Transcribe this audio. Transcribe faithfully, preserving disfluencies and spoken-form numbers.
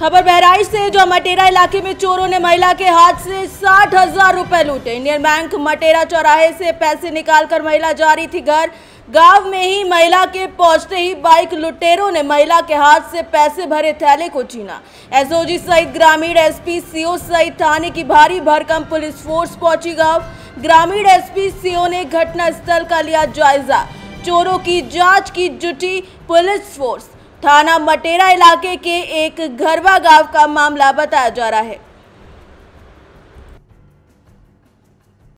खबर बहराइच से जो मटेरा इलाके में चोरों ने महिला के हाथ से साठ हजार रुपए लूटे। इंडियन बैंक मटेरा चौराहे से पैसे निकालकर महिला जा रही थी घर। गांव में ही महिला के पहुंचते ही बाइक लुटेरों ने महिला के हाथ से पैसे भरे थैले को छीना। एसओजी सहित ग्रामीण एसपी सीओ सहित थाने की भारी भरकम पुलिस फोर्स पहुंची गाँव। ग्रामीण एसपी सीओ ने घटना स्थल का लिया जायजा। चोरों की जाँच की जुटी पुलिस फोर्स। थाना मटेरा इलाके के एक घरवा गांव का मामला बताया जा रहा है।